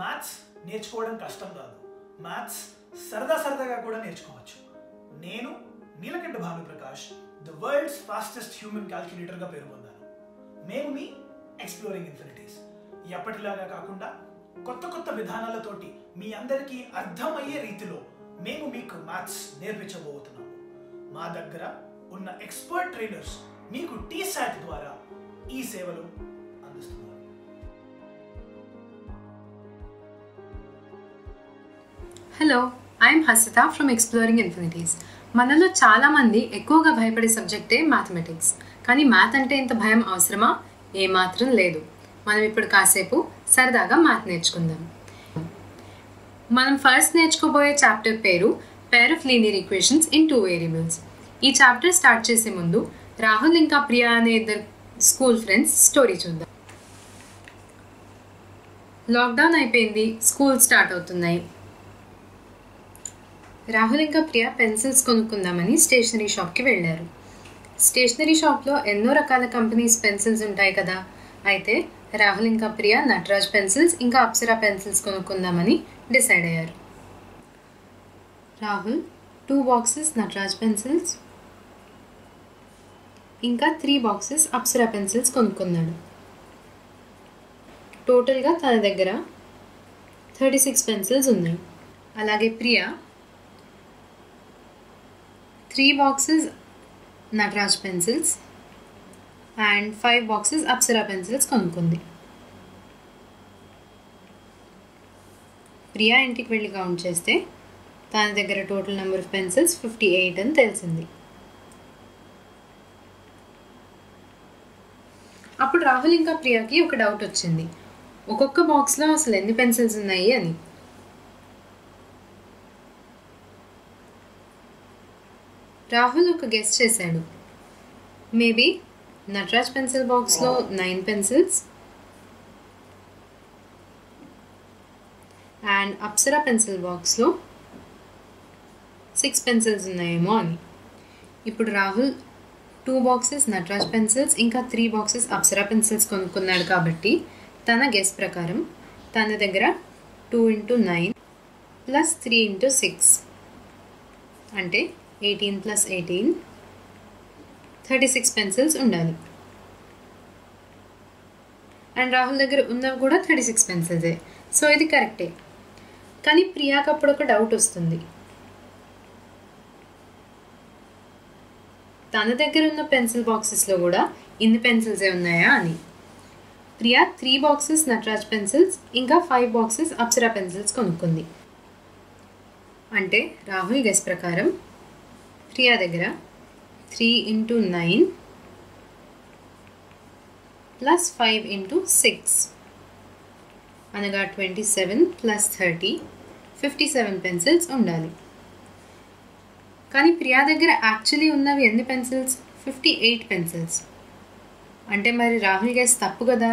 Maths నేర్చుకోవడం కష్టం కాదు, మ్యాథ్స్ సరదా సరదాగా కూడా నేర్చుకోవచ్చు. నేను Neelakanta Bhanuprakash, the world's fastest human క్యాల్కులేటర్గా పేరు పొందాను. మేము మీ ఎక్స్ప్లోరింగ్ ఇన్ఫినిటీస్ ఎప్పటిలాగా కాకుండా కొత్త కొత్త విధానాలతోటి మీ అందరికీ అర్థమయ్యే రీతిలో మేము మీకు మ్యాథ్స్ నేర్పించబోతున్నాము. మా దగ్గర ఉన్న ఎక్స్పర్ట్ ట్రైనర్స్ మీకు TSAT ద్వారా ఈ సేవలు అందిస్తున్నారు. Hello, I'm Hasitha from exploring infinities. మనలో చాలామంది ఎక్కువగా భయపడే సబ్జెక్టే మ్యాథమెటిక్స్. కానీ మ్యాథ్ అంటే ఇంత భయం అవసరమా? ఏమాత్రం లేదు. మనం ఇప్పుడు కాసేపు సరదాగా మ్యాథ్ నేర్చుకుందాం. మనం ఫస్ట్ నేర్చుకోబోయే చాప్టర్ పేరు pair of linear equations in 2 variables. ఈ చాప్టర్ స్టార్ట్ చేసే ముందు రాహుల్ ఇంకా ప్రియా అనే ఇద్దరు స్కూల్ ఫ్రెండ్స్ స్టోరీ చూద్దాం. లాక్డౌన్ అయిపోయింది, స్కూల్ స్టార్ట్ అవుతున్నాయి. రాహుల్ ఇంకా ప్రియా పెన్సిల్స్ కొనుక్కుందామని స్టేషనరీ షాప్కి వెళ్ళారు. స్టేషనరీ షాప్లో ఎన్నో రకాల కంపెనీస్ పెన్సిల్స్ ఉంటాయి కదా. అయితే రాహుల్ ఇంకా ప్రియా నటరాజ్ పెన్సిల్స్ ఇంకా అప్సరా పెన్సిల్స్ కొనుక్కుందామని డిసైడ్ అయ్యారు. రాహుల్ 2 బాక్సెస్ నటరాజ్ పెన్సిల్స్ ఇంకా 3 బాక్సెస్ అప్సరా పెన్సిల్స్ కొనుక్కున్నాడు. టోటల్గా తన దగ్గర 36 పెన్సిల్స్ ఉన్నాయి. అలాగే Priya 3 boxes Nataraj pencils and 5 boxes Apsara pencils కొనుక్కుంది. ప్రియా ఇంటికి వెళ్ళి కౌంట్ చేస్తే తన దగ్గర టోటల్ నెంబర్ ఆఫ్ పెన్సిల్స్ 58 అని తెలిసింది. అప్పుడు రాహుల్ ఇంకా ప్రియాకి ఒక డౌట్ వచ్చింది, ఒక్కొక్క బాక్స్లో అసలు ఎన్ని పెన్సిల్స్ ఉన్నాయి అని. రాహుల్ ఒక గెస్ చేశాడు, మేబీ నటరాజ్ పెన్సిల్ బాక్స్లో 9 పెన్సిల్స్ అండ్ అప్సరా పెన్సిల్ బాక్స్లో 6 పెన్సిల్స్ ఉన్నాయేమో అని. ఇప్పుడు రాహుల్ 2 బాక్సెస్ నటరాజ్ పెన్సిల్స్ ఇంకా 3 బాక్సెస్ అప్సరా పెన్సిల్స్ కొనుక్కున్నాడు. కాబట్టి తన గెస్ ప్రకారం తన దగ్గర 2 × 9 + 3 × 6 అంటే 18 + 18 36 పెన్సిల్స్ ఉండాలి. అండ్ రాహుల్ దగ్గర ఉన్నవి కూడా 36 పెన్సిల్సే. సో ఇది కరెక్టే. కానీ ప్రియాకి అప్పుడు ఒక డౌట్ వస్తుంది, తన దగ్గర ఉన్న పెన్సిల్ బాక్సెస్లో కూడా ఇన్ని పెన్సిల్సే ఉన్నాయా అని. ప్రియా 3 బాక్సెస్ నటరాజ్ పెన్సిల్స్ ఇంకా 5 బాక్సెస్ అప్సరా పెన్సిల్స్ కొనుక్కుంది. అంటే రాహుల్ గెస్ ప్రకారం ప్రియా దగ్గర 3 × 9 + 5 × 6 అనగా 27 + 30 57 పెన్సిల్స్ ఉండాలి. కానీ ప్రియా దగ్గర యాక్చువల్లీ ఉన్నవి ఎన్ని పెన్సిల్స్? 58 పెన్సిల్స్. అంటే మరి రాహుల్ గెస్ తప్పు కదా.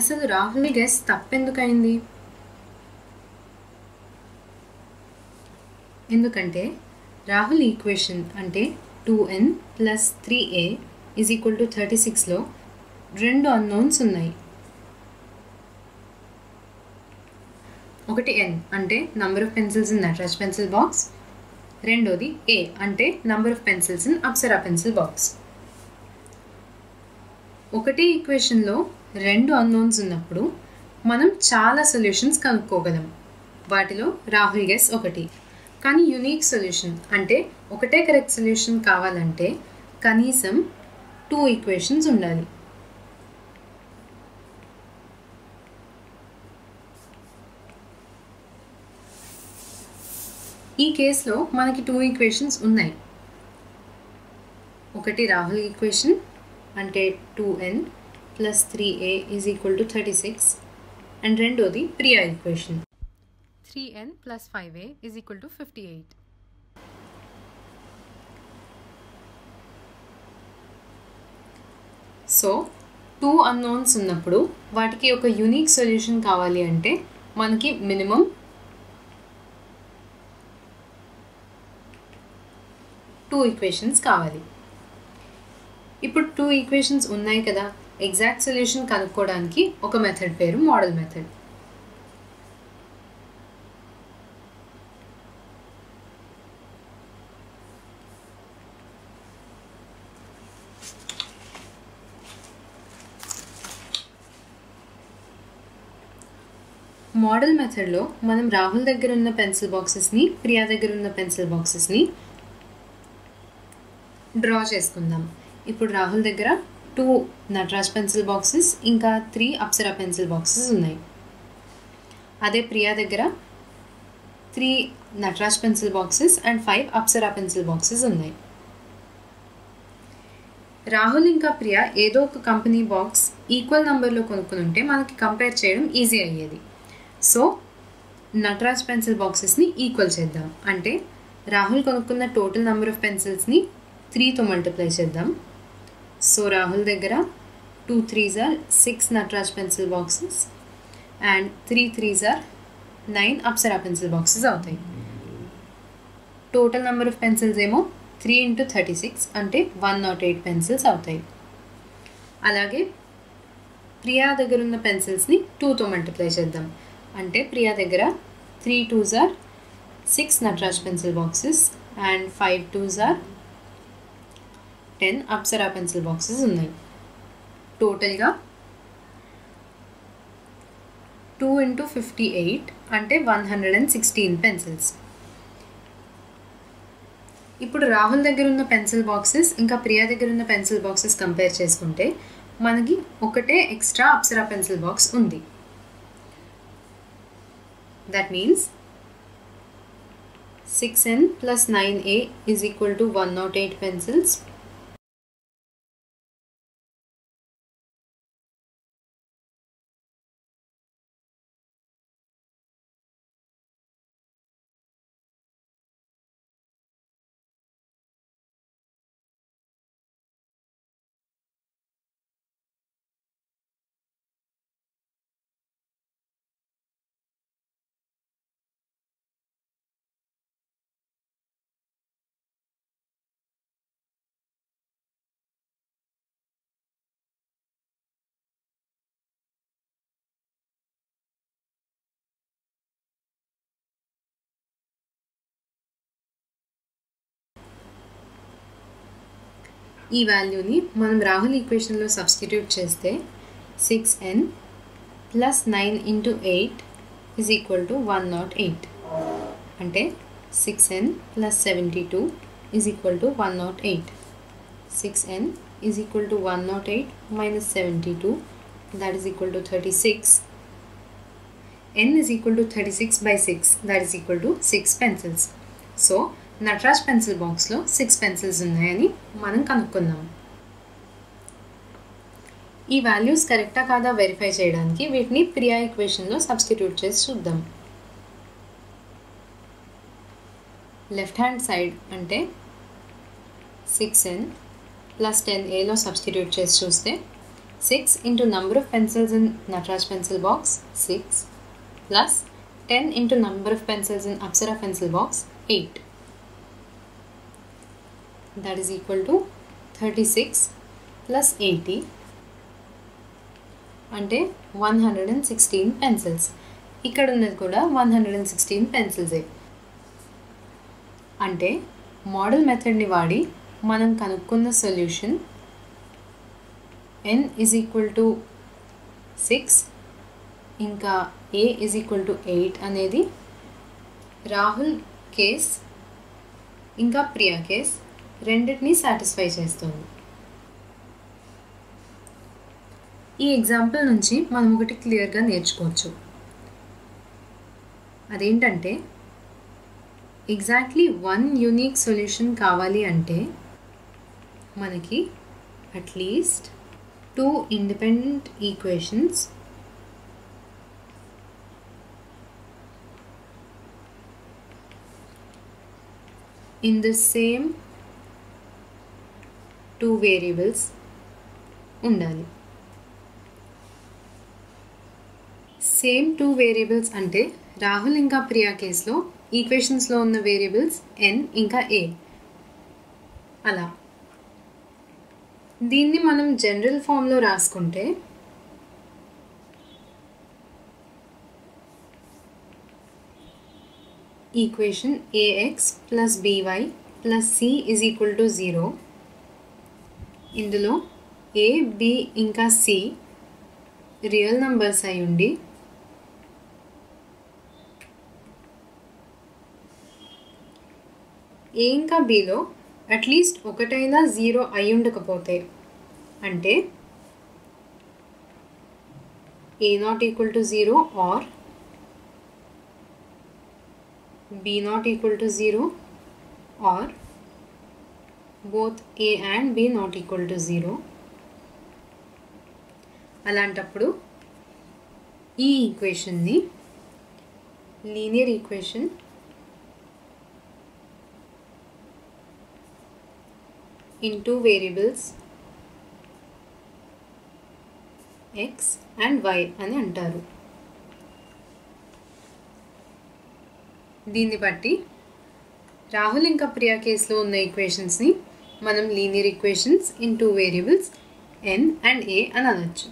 అసలు రాహుల్ గెస్ తప్పెందుకైంది? ఎందుకంటే రాహుల్ ఈక్వేషన్ అంటే 2n + 3a = 36లో 2 అన్నోన్స్ ఉన్నాయి. ఒకటి n అంటే number of pencils in Nataraj pencil box, రెండోది a అంటే number of pencils in Apsara pencil box. ఒకటే ఈక్వేషన్లో 2 అన్నోన్స్ ఉన్నప్పుడు మనం చాలా సొల్యూషన్స్ కనుక్కోగలం. వాటిలో రాహుల్ గెస్ ఒకటి. కానీ యూనిక్ సొల్యూషన్ అంటే ఒకటే కరెక్ట్ సొల్యూషన్ కావాలంటే కనీసం 2 ఈక్వేషన్స్ ఉండాలి. ఈ కేసులో మనకి 2 ఈక్వేషన్స్ ఉన్నాయి. ఒకటి రాహుల్ ఈక్వేషన్ అంటే 2n + 3a = 36 అండ్ రెండోది Priya equation 3n + 5a = 58. So 2 unknowns ఉన్నప్పుడు వాటికి ఒక యూనిక్ సొల్యూషన్ కావాలి అంటే మనకి మినిమం 2 ఈక్వేషన్స్ కావాలి. ఇప్పుడు 2 ఈక్వేషన్స్ ఉన్నాయి కదా. ఎగ్జాక్ట్ సొల్యూషన్ కనుక్కోవడానికి ఒక మెథడ్ పేరు మోడల్ మెథడ్. మోడల్ మెథడ్లో మనం రాహుల్ దగ్గర ఉన్న పెన్సిల్ బాక్సెస్ని ప్రియా దగ్గర ఉన్న పెన్సిల్ బాక్సెస్ని డ్రా చేసుకుందాం. ఇప్పుడు రాహుల్ దగ్గర 2 నటరాజ్ పెన్సిల్ బాక్సెస్ ఇంకా 3 అప్సరా పెన్సిల్ బాక్సెస్ ఉన్నాయి. అదే ప్రియా దగ్గర 3 Nataraj pencil boxes and 5 Apsara pencil boxes ఉన్నాయి. రాహుల్ ఇంకా ప్రియా ఏదో ఒక కంపెనీ బాక్స్ ఈక్వల్ నెంబర్లో కొనుక్కుని ఉంటే మనకి కంపేర్ చేయడం ఈజీ అయ్యేది. సో నటరాజ్ పెన్సిల్ బాక్సెస్ని ఈక్వల్ చేద్దాం. అంటే రాహుల్ కొనుక్కున్న టోటల్ నెంబర్ ఆఫ్ పెన్సిల్స్ని 3తో మల్టిప్లై చేద్దాం. సో రాహుల్ దగ్గర 2 3s are 6 Nataraj pencil boxes and 3 3s are 9 Apsara pencil boxes అవుతాయి. టోటల్ నెంబర్ ఆఫ్ పెన్సిల్స్ ఏమో 3 into 36 అంటే 108 పెన్సిల్స్ అవుతాయి. అలాగే ప్రియా దగ్గర ఉన్న పెన్సిల్స్ని 2తో మల్టిప్లై చేద్దాం. అంటే ప్రియా దగ్గర 3 2s are 6 Nataraj pencil boxes and 5 2s are 10 Apsara pencil boxes ఉన్నాయి. టోటల్గా 2 into 58 అంటే 116 పెన్సిల్స్. ఇప్పుడు రాహుల్ దగ్గర ఉన్న పెన్సిల్ బాక్సెస్ ఇంకా ప్రియా దగ్గర ఉన్న పెన్సిల్ బాక్సెస్ కంపేర్ చేసుకుంటే మనకి ఒకటే ఎక్స్ట్రా అప్సరా పెన్సిల్ బాక్స్ ఉంది. That means 6n plus 9a is equal to 108 pencils. ఈ వాల్యూని మనం రాహుల్ ఈక్వేషన్లో సబ్స్టిట్యూట్ చేస్తే 6n plus 9 into 8 is equal to 108. అంటే 6n plus 72 is equal to 108. 6n is equal to 108 minus 72, that is equal to 36. n is equal to 36 by 6, that is equal to 6 pencils. So Nataraj pencil బాక్స్లో 6 pencils ఉన్నాయని మనం కనుక్కున్నాం. ఈ values కరెక్టా కాదా verify చేయడానికి వీటిని Priya ఈక్వేషన్లో substitute చేసి చూద్దాం. లెఫ్ట్ హ్యాండ్ సైడ్ అంటే 6n plus 10aలో సబ్స్టిట్యూట్ చేసి చూస్తే 6 into number of pencils in Nataraj pencil box 6 plus 10 into number of pencils in Apsara pencil box 8. That is equal to 36 plus 80 అంటే 116 పెన్సిల్స్. ఇక్కడ ఉన్నది కూడా 116 పెన్సిల్సే. అంటే మోడల్ మెథడ్ని వాడి మనం కనుక్కున్న solution n is equal to 6 ఇంకా a is equal to 8 అనేది రాహుల్ కేస్ ఇంకా ప్రియా కేస్ రెండింటిని సాటిస్ఫై చేస్తుంది. ఈ ఎగ్జాంపుల్ నుంచి మనం ఒకటి క్లియర్గా నేర్చుకోవచ్చు. అదేంటంటే ఎగ్జాక్ట్లీ 1 యూనిక్ సొల్యూషన్ కావాలి అంటే మనకి at least 2 independent equations in the same 2 variables ఉండాలి. సేమ్ 2 వేరియబుల్స్ అంటే రాహుల్ ఇంకా ప్రియా కేసులో ఈక్వేషన్స్లో ఉన్న వేరియబుల్స్ n ఇంకా a. అలా దీన్ని మనం జనరల్ ఫామ్లో రాసుకుంటే equation a x plus b y plus c is equal to 0. ఇందులో ఏ, బి ఇంకా సి రియల్ నంబర్స్ అయ్యుండి ఏ ఇంకా బిలో అట్లీస్ట్ ఒకటైనా 0 అయి ఉండకపోతే, అంటే a not equal to 0 or b not equal to 0 or both a and b not equal to 0. అలాంటప్పుడు ఈ ఈక్వేషన్ని linear equation in two variables x and y అని అంటారు. దీన్ని బట్టి రాహుల్ ఇంకా ప్రియా కేసులో ఉన్న ఈక్వేషన్స్ని మనం linear equations in two variables n and a అని అనొచ్చు.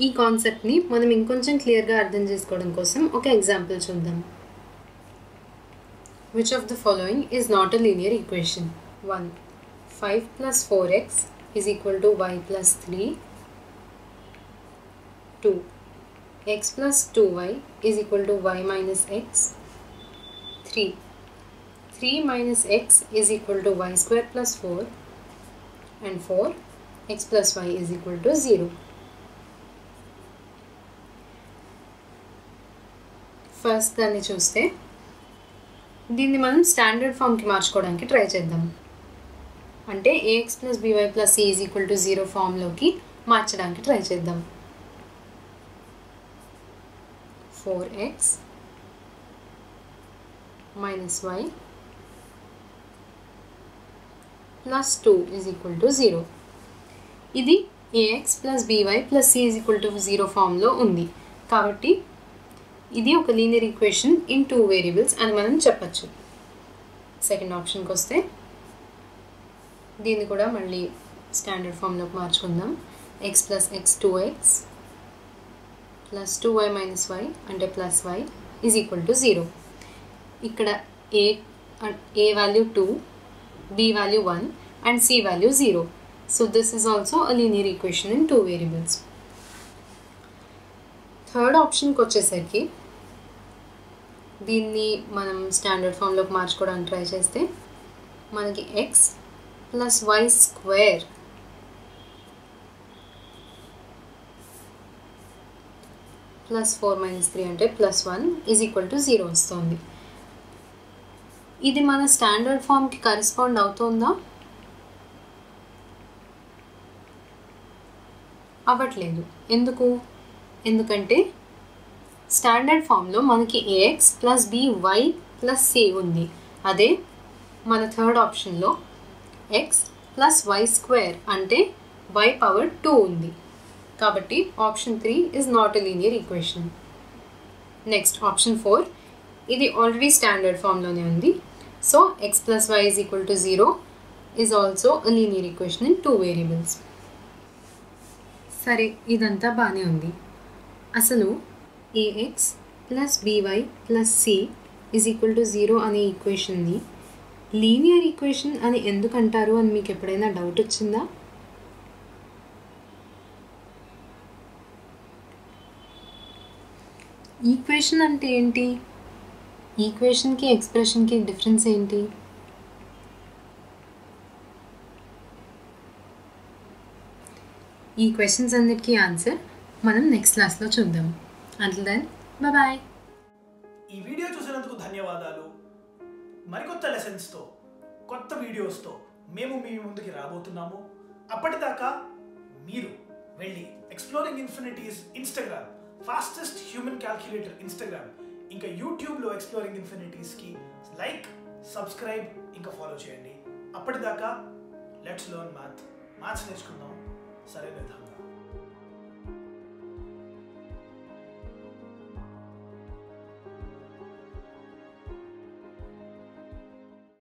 ఈ కాన్సెప్ట్ని మనం ఇంకొంచెం క్లియర్గా అర్థం చేసుకోవడం కోసం ఒక ఎగ్జాంపుల్ చూద్దాం. Which of the following is not a linear equation? 1. 5 + 4x is equal to y + 3. 2. x + 2y is equal to y - x. 3. 3 - x is equal to y² + 4. And 4. x + y is equal to 0. First దాన్ని చూస్తే దీన్ని మనం standard ఫామ్కి మార్చుకోవడానికి try చేద్దాం. అంటే ax + by + c is equal to 0 ఫామ్లోకి మార్చడానికి try చేద్దాం. 4x - y + 2 is equal to 0. ఇది ax + by + c is equal to 0 ఫామ్లో ఉంది కాబట్టి ఇది ఒక linear equation in two variables అని మనం చెప్పచ్చు. సెకండ్ ఆప్షన్కి వస్తే దీన్ని కూడా మళ్ళీ స్టాండర్డ్ ఫామ్లోకి మార్చుకుందాం. x + x 2x plus 2y - y అంటే +y ఈజ్ ఈక్వల్ టు 0. ఇక్కడ a value 2, b value 1 and c value 0. So this is also a linear equation in two variables. Third ఆప్షన్కి వచ్చేసరికి దీన్ని మనం స్టాండర్డ్ ఫామ్లోకి మార్చుకోవడానికి ట్రై చేస్తే మనకి x + y² + 4 - 3 అంటే +1 ఈజ్ ఈక్వల్ టు 0 వస్తుంది. ఇది మన స్టాండర్డ్ ఫామ్కి కరెస్పాండ్ అవుతుందా? అవ్వట్లేదు. ఎందుకంటే స్టాండర్డ్ ఫామ్లో మనకి ax + by + c ఉంది. అదే మన థర్డ్ ఆప్షన్లో x + y² అంటే y పవర్ 2 ఉంది. కాబట్టి option 3 is not a linear equation. Next option 4, ఇది ఆల్రెడీ స్టాండర్డ్ ఫామ్లోనే ఉంది. So x + y is equal to 0 is also a linear equation in two variables. సరే, ఇదంతా బాగానే ఉంది. అసలు ax + by + c is equal to 0 అనే ఈక్వేషన్ని లీనియర్ ఈక్వేషన్ అని ఎందుకంటారు అని మీకు ఎప్పుడైనా డౌట్ వచ్చిందా? ఈక్వేషన్ అంటే ఏంటి? ఈక్వేషన్కి ఎక్స్ప్రెషన్కి డిఫరెన్స్ ఏంటి? ఈ క్వశ్చన్స్ అన్నిటికీ ఆన్సర్ మనం నెక్స్ట్ క్లాస్లో చూద్దాం. Until then bye bye. ఈ వీడియో చూసినందుకు ధన్యవాదాలు. మరికొత్త లెసన్స్తో, కొత్త వీడియోస్తో మేము మీ ముందుకి రాబోతున్నాము. అప్పటిదాకా మీరు వెళ్ళి exploring infinities Instagram, fastest human calculator Instagram, ఇంకా యూట్యూబ్లో ఎక్స్ప్లోరింగ్ ఇన్ఫినిటీస్కి లైక్, సబ్స్క్రైబ్, ఇంకా ఫాలో చేయండి. అప్పటిదాకా లెట్స్ లెర్న్ మ్యాథ్స్ నేర్చుకుందాం. సరే,